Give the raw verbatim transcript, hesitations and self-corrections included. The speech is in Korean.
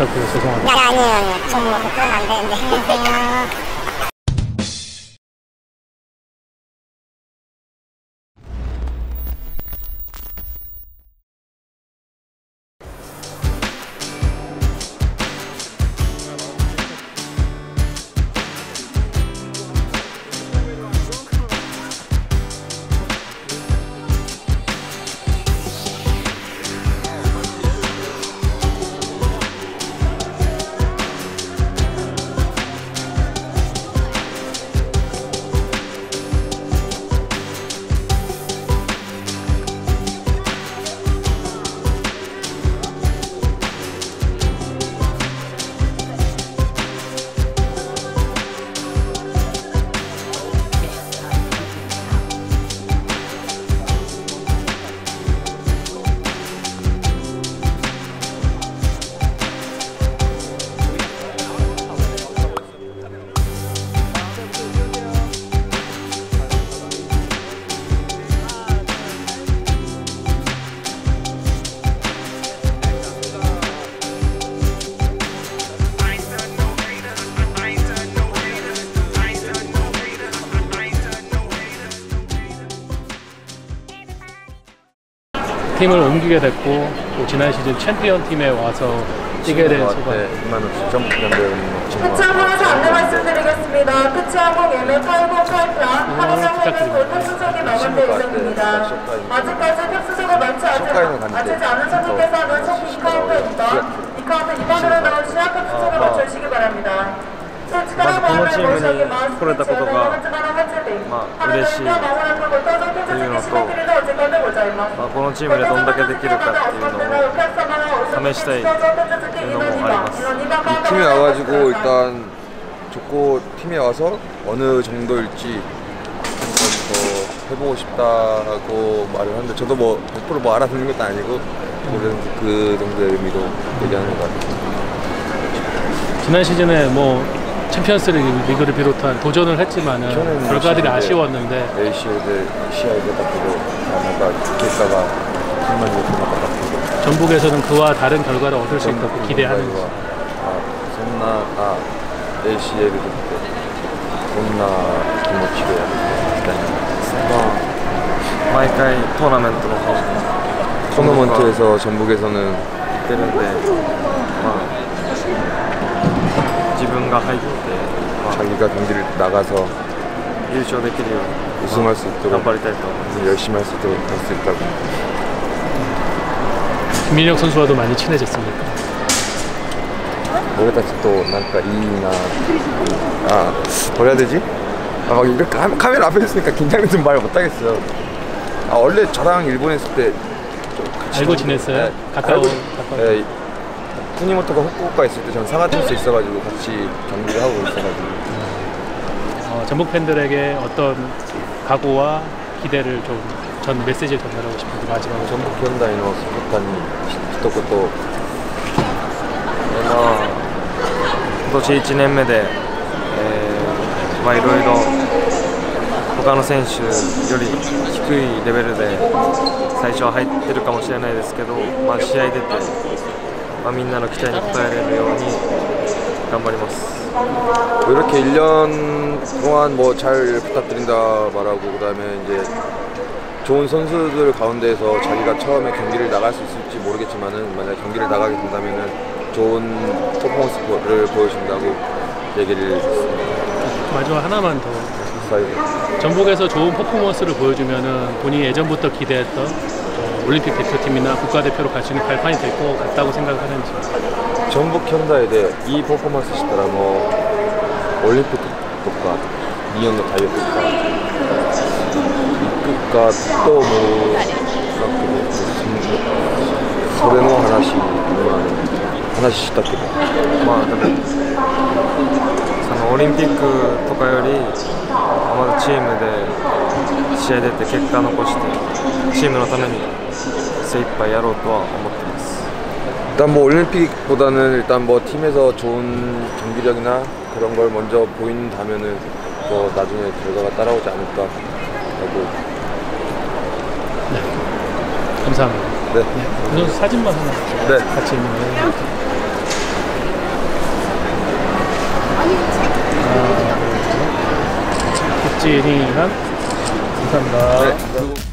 부탁드려서 죄송합니다. 야, 아니에요, 아니에요. 정말 그건 안 되는데. 팀을 옮기게 됐고, 또 지난 시즌 챔피언 팀에 와서 뛰게 된 소감. 크츠항공에서 안내 말씀드리겠습니다. 크츠항공 예매 팔공팔 플랑 항공장 회는 곧 탑승석이 마감될 예정입니다. 아직까지 탑승석을 마치 마치지 않은 손님께서는 총 이 카운터부터 이 카운터 이 번으로 나온 시합 탑승석을 맞춰주시기 바랍니다. このチームでどんだけできるかっていうのを試したいっていうのもあります。팀에 와가지고 일단 좋고 팀에 와서 어느 정도일지 더 해보고 싶다고 말을 하는데 저도 뭐 백 퍼센트 뭐 알아듣는 것도 아니고 그 정도의 의미로 얘기하는 것 같아요. 지난 시즌에 뭐 챔피언스 리그를 비롯한 도전을 했지만은 결과들이 아쉬웠는데 에이씨엘을 시야에다가도 정말 못한 것 같아요. 전북에서는 그와 다른 결과를 얻을 수 있다고 기대하는지. 아, 에이씨엘이 존나 기대해요. 매번 토너먼트로 가고 토너먼트에서 전북에서는 이때는데 자기가 할 때 자기가 경기를 나가서 우승할 수 있도록 열심히 할 수 있도록 할 수 있다고. 김민혁 선수와도 많이 친해졌습니까? 모르겠다. 또 뭔가 이나 아 뭐라 해야 되지? 아 막 이렇게 카메라 앞에 있으니까 긴장돼서 말 못하겠어요. 아 원래 저랑 일본에 있을 때 알고 지냈어요? 네. 가까운 가까운. 쿠니모토가 후쿠오카 있을 때 저는 상하팀에 있어가지고 같이 경기를 하고 있어가지고 어, 전북 팬들에게 어떤 각오와 기대를 좀 전 메시지를 전달하고 싶은데 마지막으로 전북 현다이노 스포탄 히토코토今年いちねんめで いろいろ他の選手より低いレベルで最初は入ってるかもしれないですけど試合出て みんなの期待に応えれるように頑張ります. 이렇게 일 년 동안 뭐 잘 부탁드린다 말하고 그다음에 이제 좋은 선수들 가운데서 자기가 처음에 경기를 나갈 수 있을지 모르겠지만은 만약 경기를 나가게 된다면은 좋은 퍼포먼스를 보여준다고 얘기를 했습니다. 마지막 하나만 더. 전북에서 좋은 퍼포먼스를 보여주면은 본인이 예전부터 기대했던 올림픽 대표팀이나 국가대표로 갈 수 있는 발판이 될 것 같다고 생각하는지. 전북 현대에 대해 이 퍼포먼스 시더라 뭐 올림픽 국가, 이 연도 다이어 국가, 국가 또 뭐 소래노 하나씩 하나씩 시작해. 막 올림픽 とかよりまだチームで試合出て結果残してチームのために精一杯やろうとは思ってます. 일단 뭐 올림픽보다는 일단 뭐 팀에서 좋은 경기력이나 그런 걸 먼저 보인다면은 뭐 나중에 결과가 따라오지 않을까 하고. 네. 감사합니다. 네. 오늘 사진만 하나. 네. 같이 있는. 박진희 한 감사합니다. 네.